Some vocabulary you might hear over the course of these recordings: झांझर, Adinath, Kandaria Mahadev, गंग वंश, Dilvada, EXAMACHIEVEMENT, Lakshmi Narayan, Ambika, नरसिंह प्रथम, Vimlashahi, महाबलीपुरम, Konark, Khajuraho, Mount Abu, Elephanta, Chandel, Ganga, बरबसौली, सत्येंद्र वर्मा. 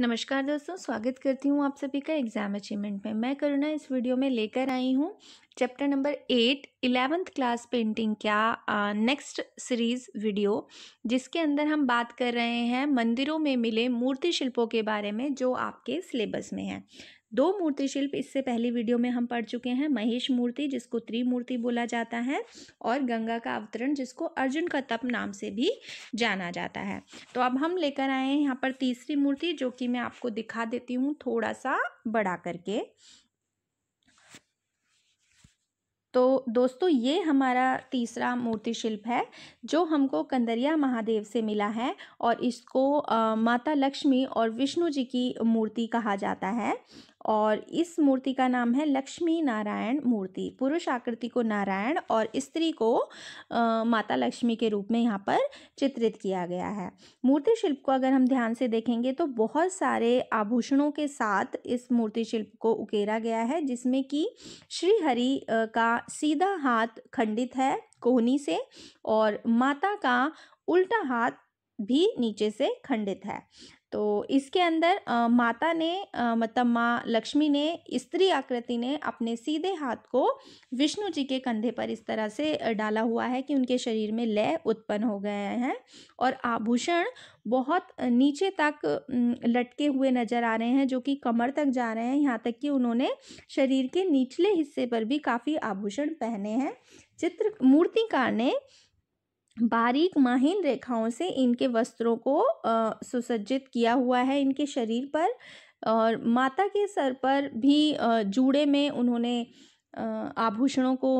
नमस्कार दोस्तों, स्वागत करती हूँ आप सभी का एग्ज़ाम अचीवमेंट में। मैं करुणा इस वीडियो में लेकर आई हूँ chapter number 8 11th class painting क्या नेक्स्ट सीरीज़ वीडियो, जिसके अंदर हम बात कर रहे हैं मंदिरों में मिले मूर्ति शिल्पों के बारे में जो आपके सिलेबस में है। दो मूर्ति शिल्प इससे पहली वीडियो में हम पढ़ चुके हैं, महेश मूर्ति जिसको त्रिमूर्ति बोला जाता है और गंगा का अवतरण जिसको अर्जुन का तप नाम से भी जाना जाता है। तो अब हम लेकर आए हैं यहाँ पर तीसरी मूर्ति, जो कि मैं आपको दिखा देती हूँ थोड़ा सा बड़ा करके। तो दोस्तों ये हमारा तीसरा मूर्ति शिल्प है जो हमको कंदरिया महादेव से मिला है और इसको माता लक्ष्मी और विष्णु जी की मूर्ति कहा जाता है और इस मूर्ति का नाम है लक्ष्मी नारायण मूर्ति। पुरुष आकृति को नारायण और स्त्री को माता लक्ष्मी के रूप में यहाँ पर चित्रित किया गया है। मूर्ति शिल्प को अगर हम ध्यान से देखेंगे तो बहुत सारे आभूषणों के साथ इस मूर्ति शिल्प को उकेरा गया है, जिसमें कि श्रीहरि का सीधा हाथ खंडित है कोहनी से और माता का उल्टा हाथ भी नीचे से खंडित है। तो इसके अंदर माता ने मतलब माँ लक्ष्मी ने, स्त्री आकृति ने अपने सीधे हाथ को विष्णु जी के कंधे पर इस तरह से डाला हुआ है कि उनके शरीर में लय उत्पन्न हो गए हैं और आभूषण बहुत नीचे तक लटके हुए नजर आ रहे हैं जो कि कमर तक जा रहे हैं। यहाँ तक कि उन्होंने शरीर के निचले हिस्से पर भी काफ़ी आभूषण पहने हैं। चित्र मूर्तिकार ने बारीक माहिन रेखाओं से इनके वस्त्रों को सुसज्जित किया हुआ है इनके शरीर पर, और माता के सर पर भी जूड़े में उन्होंने आभूषणों को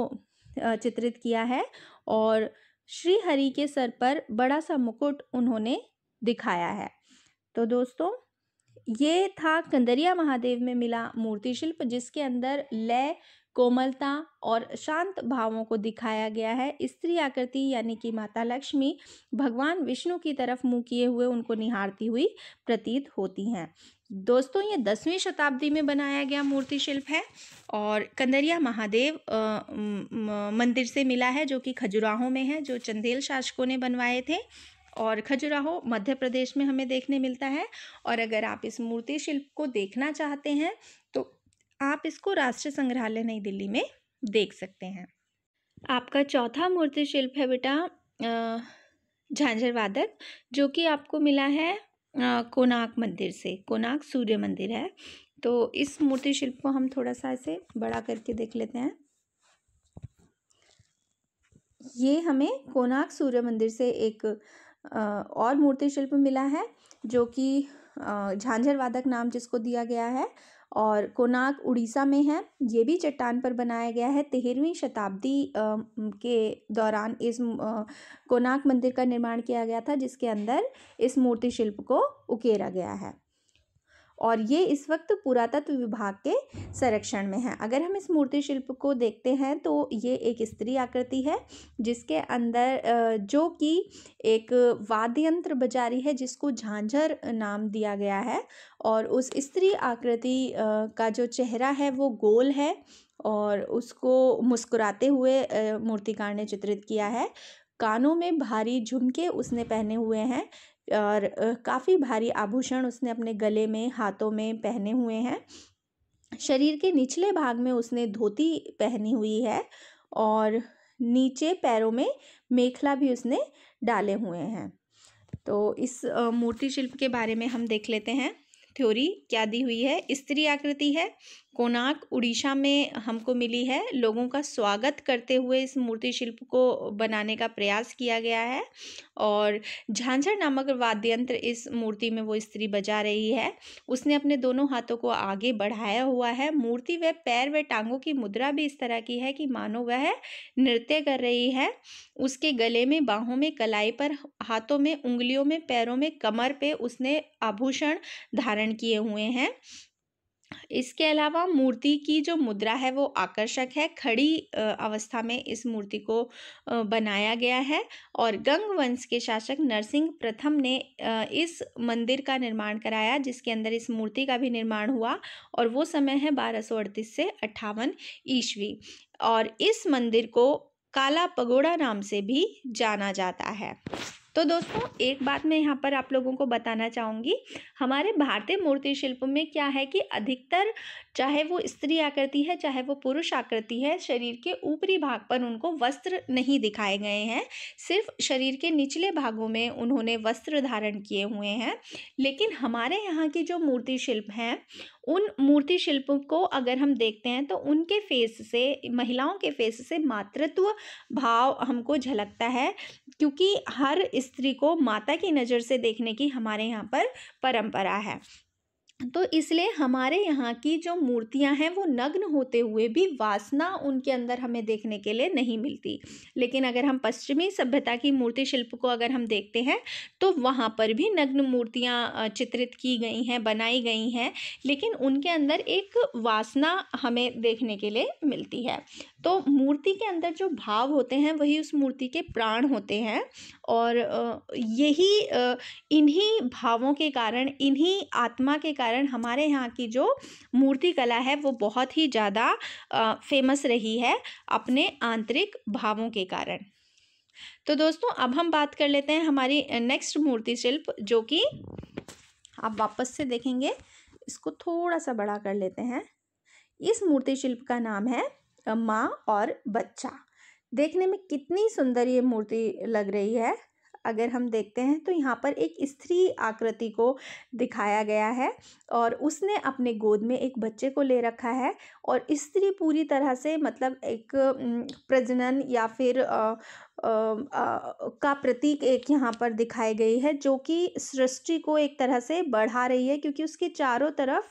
चित्रित किया है और श्री हरि के सर पर बड़ा सा मुकुट उन्होंने दिखाया है। तो दोस्तों ये था कंदरिया महादेव में मिला मूर्ति शिल्प, जिसके अंदर लय, कोमलता और शांत भावों को दिखाया गया है। स्त्री आकृति यानी कि माता लक्ष्मी भगवान विष्णु की तरफ मुँह किए हुए उनको निहारती हुई प्रतीत होती हैं। दोस्तों ये 10वीं शताब्दी में बनाया गया मूर्ति शिल्प है और कंदरिया महादेव मंदिर से मिला है जो कि खजुराहो में है, जो चंदेल शासकों ने बनवाए थे और खजुराहो मध्य प्रदेश में हमें देखने मिलता है। और अगर आप इस मूर्ति शिल्प को देखना चाहते हैं तो आप इसको राष्ट्रीय संग्रहालय नई दिल्ली में देख सकते हैं। आपका चौथा मूर्ति शिल्प है बेटा झांझरवादक, जो कि आपको मिला है कोणार्क मंदिर से। कोणार्क सूर्य मंदिर है। तो इस मूर्ति शिल्प को हम थोड़ा सा ऐसे बड़ा करके देख लेते हैं। ये हमें कोणार्क सूर्य मंदिर से एक और मूर्ति शिल्प मिला है जो कि झांझरवादक नाम जिसको दिया गया है और कोणार्क उड़ीसा में है। ये भी चट्टान पर बनाया गया है। 13वीं शताब्दी के दौरान इस कोणार्क मंदिर का निर्माण किया गया था, जिसके अंदर इस मूर्ति शिल्प को उकेरा गया है और ये इस वक्त पुरातत्व विभाग के संरक्षण में है। अगर हम इस मूर्ति शिल्प को देखते हैं तो ये एक स्त्री आकृति है जिसके अंदर जो कि एक वाद्य यंत्र बजा रही है जिसको झांझर नाम दिया गया है और उस स्त्री आकृति का जो चेहरा है वो गोल है और उसको मुस्कुराते हुए मूर्तिकार ने चित्रित किया है। कानों में भारी झुमके उसने पहने हुए हैं और काफ़ी भारी आभूषण उसने अपने गले में, हाथों में पहने हुए हैं। शरीर के निचले भाग में उसने धोती पहनी हुई है और नीचे पैरों में मेखला भी उसने डाले हुए हैं। तो इस मूर्ति शिल्प के बारे में हम देख लेते हैं। थ्योरी क्या दी हुई है? स्त्री आकृति है, कोणार्क उड़ीसा में हमको मिली है। लोगों का स्वागत करते हुए इस मूर्ति शिल्प को बनाने का प्रयास किया गया है और झांझर नामक वाद्य यंत्र इस मूर्ति में वो स्त्री बजा रही है। उसने अपने दोनों हाथों को आगे बढ़ाया हुआ है। मूर्ति व पैर व टांगों की मुद्रा भी इस तरह की है कि मानो वह नृत्य कर रही है। उसके गले में, बाहों में, कलाई पर, हाथों में, उंगलियों में, पैरों में, कमर पे उसने आभूषण धारण किए हुए हैं। इसके अलावा मूर्ति की जो मुद्रा है वो आकर्षक है। खड़ी अवस्था में इस मूर्ति को बनाया गया है और गंग वंश के शासक नरसिंह प्रथम ने इस मंदिर का निर्माण कराया, जिसके अंदर इस मूर्ति का भी निर्माण हुआ और वो समय है 1238 से 58 ईस्वी। और इस मंदिर को काला पगोड़ा नाम से भी जाना जाता है। तो दोस्तों एक बात मैं यहाँ पर आप लोगों को बताना चाहूँगी, हमारे भारतीय मूर्ति शिल्प में क्या है कि अधिकतर चाहे वो स्त्री आकृति है चाहे वो पुरुष आकृति है, शरीर के ऊपरी भाग पर उनको वस्त्र नहीं दिखाए गए हैं, सिर्फ शरीर के निचले भागों में उन्होंने वस्त्र धारण किए हुए हैं। लेकिन हमारे यहाँ की जो मूर्ति शिल्प हैं, उन मूर्ति शिल्पों को अगर हम देखते हैं तो उनके फेस से, महिलाओं के फेस से मातृत्व भाव हमको झलकता है, क्योंकि हर स्त्री को माता की नज़र से देखने की हमारे यहाँ पर परंपरा है। तो इसलिए हमारे यहाँ की जो मूर्तियाँ हैं वो नग्न होते हुए भी वासना उनके अंदर हमें देखने के लिए नहीं मिलती। लेकिन अगर हम पश्चिमी सभ्यता की मूर्ति शिल्प को अगर हम देखते हैं तो वहाँ पर भी नग्न मूर्तियाँ चित्रित की गई हैं, बनाई गई हैं, लेकिन उनके अंदर एक वासना हमें देखने के लिए मिलती है। तो मूर्ति के अंदर जो भाव होते हैं वही उस मूर्ति के प्राण होते हैं, और यही इन्हीं भावों के कारण, इन्हीं आत्मा के कारण हमारे यहाँ की जो मूर्ति कला है वो बहुत ही ज़्यादा फेमस रही है अपने आंतरिक भावों के कारण। तो दोस्तों अब हम बात कर लेते हैं हमारी नेक्स्ट मूर्ति शिल्प, जो कि आप वापस से देखेंगे, इसको थोड़ा सा बड़ा कर लेते हैं। इस मूर्ति शिल्प का नाम है माँ और बच्चा। देखने में कितनी सुंदर ये मूर्ति लग रही है। अगर हम देखते हैं तो यहाँ पर एक स्त्री आकृति को दिखाया गया है और उसने अपने गोद में एक बच्चे को ले रखा है, और स्त्री पूरी तरह से मतलब एक प्रजनन या फिर का प्रतीक एक यहाँ पर दिखाई गई है, जो कि सृष्टि को एक तरह से बढ़ा रही है, क्योंकि उसके चारों तरफ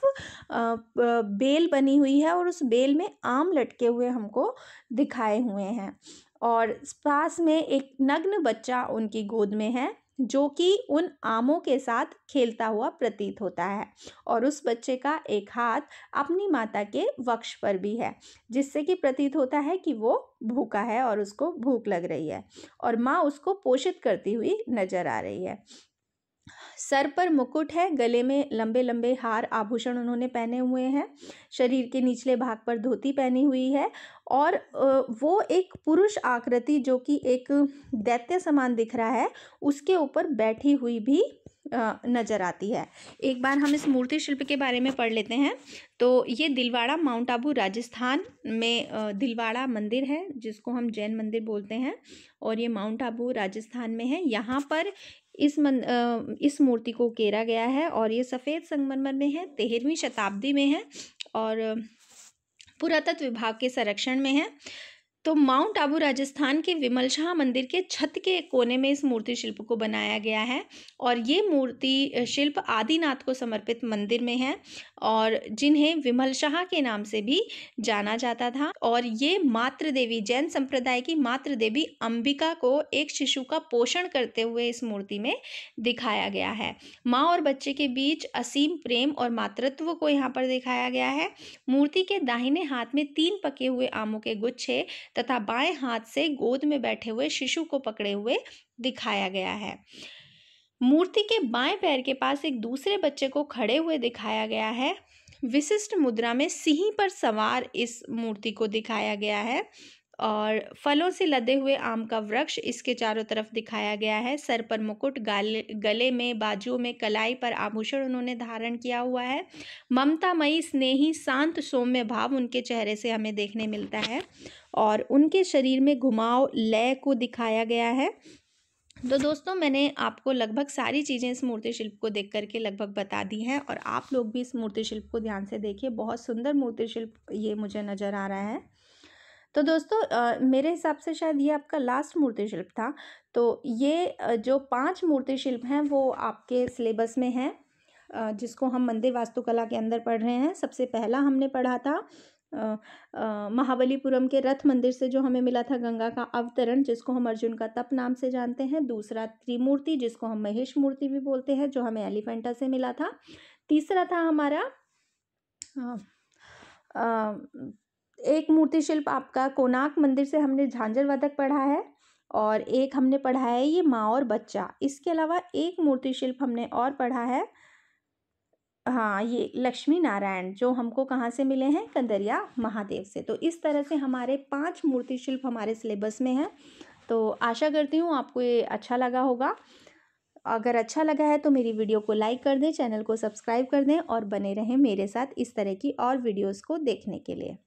बेल बनी हुई है और उस बेल में आम लटके हुए हमको दिखाए हुए हैं, और पास में एक नग्न बच्चा उनकी गोद में है जो कि उन आमों के साथ खेलता हुआ प्रतीत होता है, और उस बच्चे का एक हाथ अपनी माता के वक्ष पर भी है, जिससे कि प्रतीत होता है कि वो भूखा है और उसको भूख लग रही है, और माँ उसको पोषित करती हुई नजर आ रही है। सर पर मुकुट है, गले में लंबे लंबे हार आभूषण उन्होंने पहने हुए हैं, शरीर के निचले भाग पर धोती पहनी हुई है, और वो एक पुरुष आकृति जो कि एक दैत्य समान दिख रहा है उसके ऊपर बैठी हुई भी नज़र आती है। एक बार हम इस मूर्ति शिल्प के बारे में पढ़ लेते हैं। तो ये दिलवाड़ा, माउंट आबू, राजस्थान में दिलवाड़ा मंदिर है, जिसको हम जैन मंदिर बोलते हैं, और ये माउंट आबू राजस्थान में है। यहाँ पर इस मूर्ति को उकेरा गया है, और ये सफ़ेद संगमरमर में है, 13वीं शताब्दी में है, और पुरातत्व विभाग के संरक्षण में है। तो माउंट आबू राजस्थान के विमलशाह मंदिर के छत के कोने में इस मूर्ति शिल्प को बनाया गया है, और ये मूर्ति शिल्प आदिनाथ को समर्पित मंदिर में है, और जिन्हें विमलशाह के नाम से भी जाना जाता था, और ये मातृदेवी, जैन संप्रदाय की मातृदेवी अंबिका को एक शिशु का पोषण करते हुए इस मूर्ति में दिखाया गया है। माँ और बच्चे के बीच असीम प्रेम और मातृत्व को यहाँ पर दिखाया गया है। मूर्ति के दाहिने हाथ में 3 पके हुए आमों के गुच्छे तथा बाएं हाथ से गोद में बैठे हुए शिशु को पकड़े हुए दिखाया गया है। मूर्ति के बाएं पैर के पास एक दूसरे बच्चे को खड़े हुए दिखाया गया है। विशिष्ट मुद्रा में सिंह पर सवार इस मूर्ति को दिखाया गया है, और फलों से लदे हुए आम का वृक्ष इसके चारों तरफ दिखाया गया है। सर पर मुकुट, गले में, बाजुओं में, कलाई पर आभूषण उन्होंने धारण किया हुआ है। ममतामयी, स्नेही, शांत, सौम्य भाव उनके चेहरे से हमें देखने मिलता है, और उनके शरीर में घुमाव, लय को दिखाया गया है। तो दोस्तों मैंने आपको लगभग सारी चीज़ें इस मूर्ति शिल्प को देख करके लगभग बता दी हैं, और आप लोग भी इस मूर्ति शिल्प को ध्यान से देखिए, बहुत सुंदर मूर्ति शिल्प ये मुझे नज़र आ रहा है। तो दोस्तों मेरे हिसाब से शायद ये आपका लास्ट मूर्ति शिल्प था। तो ये जो 5 मूर्ति शिल्प हैं वो आपके सिलेबस में हैं, जिसको हम मंदिर वास्तुकला के अंदर पढ़ रहे हैं। सबसे पहला हमने पढ़ा था महाबलीपुरम के रथ मंदिर से जो हमें मिला था गंगा का अवतरण, जिसको हम अर्जुन का तप नाम से जानते हैं। दूसरा त्रिमूर्ति, जिसको हम महेश मूर्ति भी बोलते हैं, जो हमें एलिफेंटा से मिला था। तीसरा था हमारा एक मूर्ति शिल्प आपका कोणार्क मंदिर से हमने झांझरवादक पढ़ा है, और एक हमने पढ़ा है ये माँ और बच्चा। इसके अलावा एक मूर्ति शिल्प हमने और पढ़ा है, हाँ, ये लक्ष्मी नारायण, जो हमको कहाँ से मिले हैं, कंदरिया महादेव से। तो इस तरह से हमारे 5 मूर्ति शिल्प हमारे सिलेबस में हैं। तो आशा करती हूँ आपको ये अच्छा लगा होगा। अगर अच्छा लगा है तो मेरी वीडियो को लाइक कर दें, चैनल को सब्सक्राइब कर दें और बने रहें मेरे साथ इस तरह की और वीडियोस को देखने के लिए।